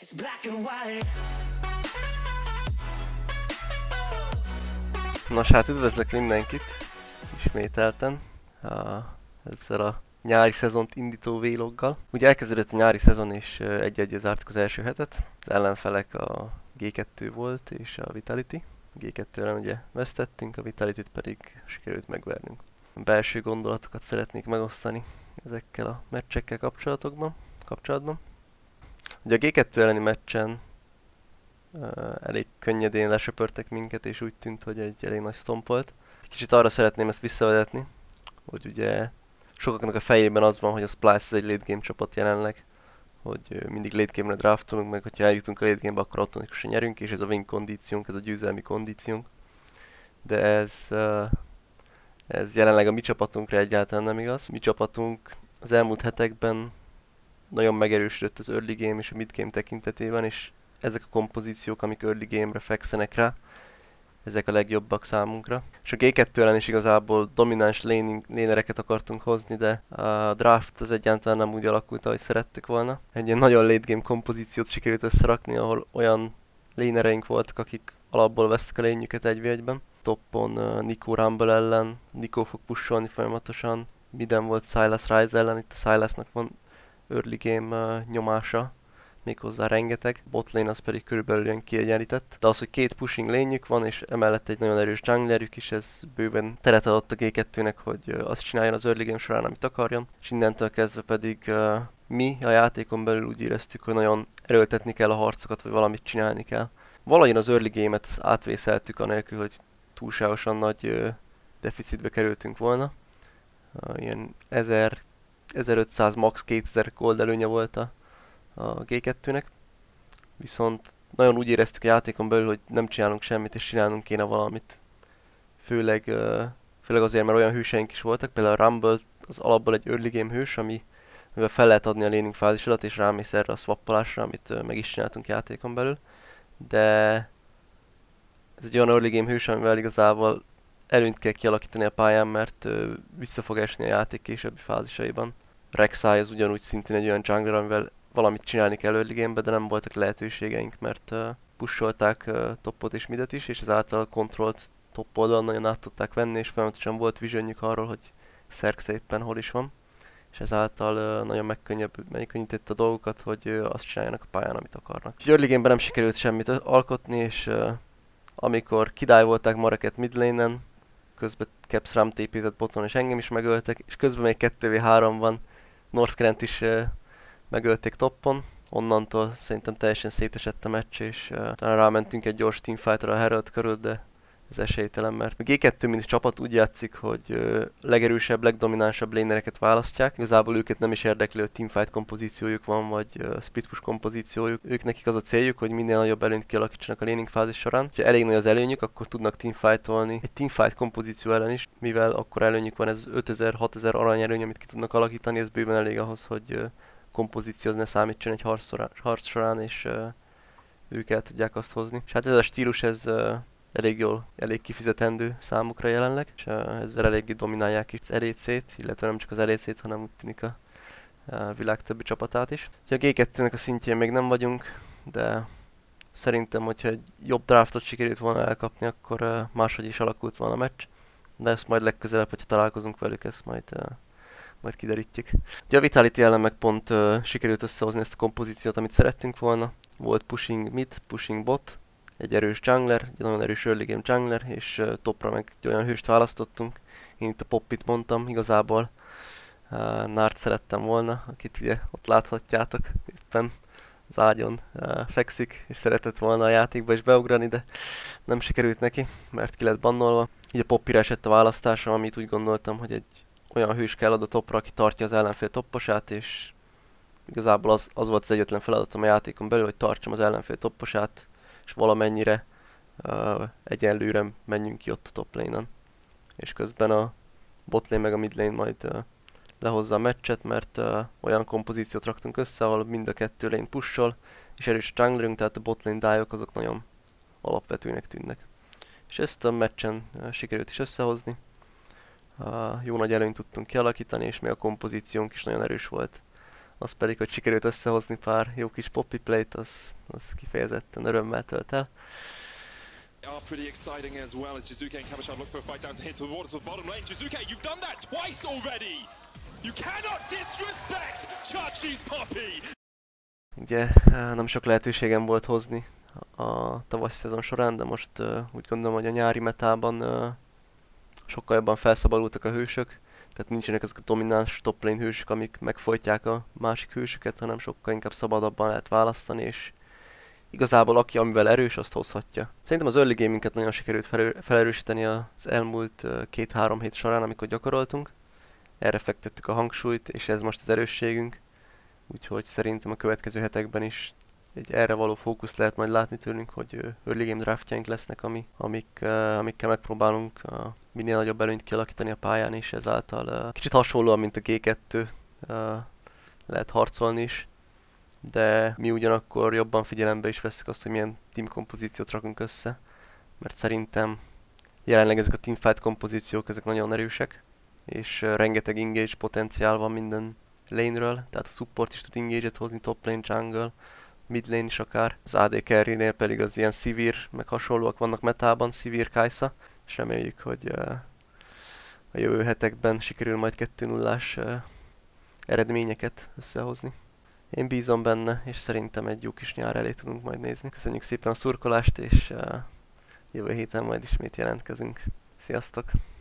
It's black and white. Nos hát üdvözlök mindenkit ismételten először a nyári szezont indító vloggal. Ugye elkezdődött a nyári szezon és egy-egy zártuk az első hetet. Az ellenfelek a G2 volt és a Vitality. G2-re ugye vesztettünk, a Vitalityt pedig sikerült megvernünk. A belső gondolatokat szeretnék megosztani ezekkel a meccsekkel kapcsolatban. Ugye a G2 elleni meccsen elég könnyedén lesöpörtek minket, és úgy tűnt, hogy egy elég nagy stomp volt. Kicsit arra szeretném ezt visszavezetni, hogy ugye sokaknak a fejében az van, hogy a Splice egy late game csapat jelenleg, hogy mindig late game-re draftolunk, meg hogyha eljutunk a late game-be, akkor automatikusan nyerünk, és ez a win kondíciónk, ez a győzelmi kondíciónk. De ez jelenleg a mi csapatunkra egyáltalán nem igaz. Mi csapatunk az elmúlt hetekben nagyon megerősödött az early game és a mid game tekintetében, és ezek a kompozíciók, amik early game-re fekszenek rá, ezek a legjobbak számunkra. És a G2 ellen is igazából domináns lanereket akartunk hozni, de a draft az egyáltalán nem úgy alakult, ahogy szerettük volna. Egy ilyen nagyon late game kompozíciót sikerült összerakni, ahol olyan lanereink voltak, akik alapból vesztek a lényüket 1v1-ben. Toppon Nico Rumble ellen, Nico fog pusholni folyamatosan, midden volt Silas Rise ellen, itt a Silasnak van early game nyomása, méghozzá rengeteg, botlane az pedig körülbelül ilyen kiegyenlített. De az, hogy két pushing lényük van, és emellett egy nagyon erős junglerjük is, ez bőven teret adott a G2-nek, hogy azt csináljon az early game során, amit akarjon. És innentől kezdve pedig mi a játékon belül úgy éreztük, hogy nagyon erőltetni kell a harcokat, vagy valamit csinálni kell. Valahogy az early game-et átvészeltük anélkül, hogy túlságosan nagy deficitbe kerültünk volna. Ilyen 1500 max 2000 gold előnye volt a G2-nek, viszont nagyon úgy éreztük a játékon belül, hogy nem csinálunk semmit és csinálnunk kéne valamit. Főleg azért, mert olyan hőseink is voltak, például a Rumble az alapból egy early game hős, amivel fel lehet adni a laning fázisodat és rámész erre a swappolásra, amit meg is csináltunk játékon belül. De ez egy olyan early game hős, amivel igazából előnyt kell kialakítani a pályán, mert vissza fog esni a játék későbbi fázisaiban. Rexha az ugyanúgy szintén egy olyan jungler, amivel valamit csinálni kell early game-be, de nem voltak lehetőségeink, mert pusholták toppot és midet is, és ezáltal a kontrollt top oldalon nagyon át tudták venni, és folyamatosan volt visionjük arról, hogy Rexha éppen hol is van, és ezáltal nagyon megkönnyítette a dolgokat, hogy azt csináljanak a pályán, amit akarnak. Úgyhogy early game-ben nem sikerült semmit alkotni, és amikor kidájvolták Mareket midlane-en, közben Capsram tépített boton és engem is megöltek, és közben még 2v3 van, Northcrant is megölték toppon. Onnantól szerintem teljesen szétesett a meccs, és talán rámentünk egy gyors teamfightra a Herald körül, de ez esélytelen, mert a G2 mint csapat úgy játszik, hogy legerősebb, legdominánsabb lanereket választják. Igazából őket nem is érdekli, hogy teamfight kompozíciójuk van, vagy split push kompozíciójuk. Ők nekik az a céljuk, hogy minél nagyobb előnyt kialakítsanak a laning fázis során. Ha elég nagy az előnyük, akkor tudnak teamfight-olni egy teamfight kompozíció ellen is, mivel akkor előnyük van, ez 5000-6000 arany előny, amit ki tudnak alakítani, ez bőven elég ahhoz, hogy kompozíció az ne számítson egy harc során, és ők el tudják azt hozni. És hát ez a stílus, ez elég kifizetendő számukra jelenleg, és ezzel eléggé dominálják itt az LEC-t, illetve nem csak az LEC-t, hanem úgy tűnik a világ többi csapatát is. Úgyhogy a G2-nek a szintjén még nem vagyunk, de szerintem, hogyha egy jobb draftot sikerült volna elkapni, akkor máshogy is alakult volna a meccs, de ezt majd legközelebb, hogyha találkozunk velük, ezt majd kiderítjük. Ugye a Vitality ellen meg pont sikerült összehozni ezt a kompozíciót, amit szerettünk volna. Volt pushing mid, pushing bot, egy erős jungler, egy nagyon erős early game jungler, és topra meg egy olyan hőst választottunk. Én itt a Poppyt mondtam, igazából Nárt szerettem volna, akit ugye ott láthatjátok, éppen az ágyon fekszik, és szeretett volna a játékba is beugrani, de nem sikerült neki, mert ki lett bannolva. Így a Poppyra esett a választásom, amit úgy gondoltam, hogy egy olyan hős kell ad a topra, aki tartja az ellenfél topposát, és igazából az volt az egyetlen feladatom a játékon belül, hogy tartsam az ellenfél topposát, és valamennyire egyenlőre menjünk ki ott a top lane-en. És közben a botlane meg a midlane majd lehozza a meccset, mert olyan kompozíciót raktunk össze, ahol mind a kettő lane pushol, és erős a junglerünk, tehát a botlane dive-ok azok nagyon alapvetőnek tűnnek. És ezt a meccsen sikerült is összehozni. Jó nagy előnyt tudtunk kialakítani, és még a kompozíciónk is nagyon erős volt. Az pedig, hogy sikerült összehozni pár jó kis Poppy play-t, az kifejezetten örömmel tölt el. Are pretty exciting as well as Jizuke and Kabashad look for a fight down to hit to the waters of the bottom lane. Jizuke, you've done that twice already! You cannot disrespect Chachi's Poppy! Ugye nem sok lehetőségem volt hozni a tavasz szezon során, de most úgy gondolom, hogy a nyári metában sokkal jobban felszabadultak a hősök. Tehát nincsenek ezek a domináns top lane hősök, amik megfojtják a másik hősöket, hanem sokkal inkább szabadabban lehet választani, és igazából aki amivel erős, azt hozhatja. Szerintem az early gaminket nagyon sikerült felerősíteni az elmúlt 2-3 hét során, amikor gyakoroltunk. Erre fektettük a hangsúlyt, és ez most az erősségünk. Úgyhogy szerintem a következő hetekben is egy erre való fókusz lehet majd látni tőlünk, hogy early game draftjaink lesznek, amikkel megpróbálunk minél nagyobb előnyt kialakítani a pályán, és ezáltal kicsit hasonlóan, mint a G2 lehet harcolni is. De mi ugyanakkor jobban figyelembe is veszük azt, hogy milyen team kompozíciót rakunk össze, mert szerintem jelenleg ezek a teamfight kompozíciók ezek nagyon erősek, és rengeteg engage potenciál van minden lane-ről, tehát a support is tud engage-et hozni, top lane, jungle, mid lane is akár. Az AD carry-nél pedig az ilyen Sivir, meg hasonlóak vannak metában, Sivir, Kaisa, és reméljük, hogy a jövő hetekben sikerül majd 2-0-ás eredményeket összehozni. Én bízom benne, és szerintem egy jó kis nyár elé tudunk majd nézni. Köszönjük szépen a szurkolást, és jövő héten majd ismét jelentkezünk. Sziasztok!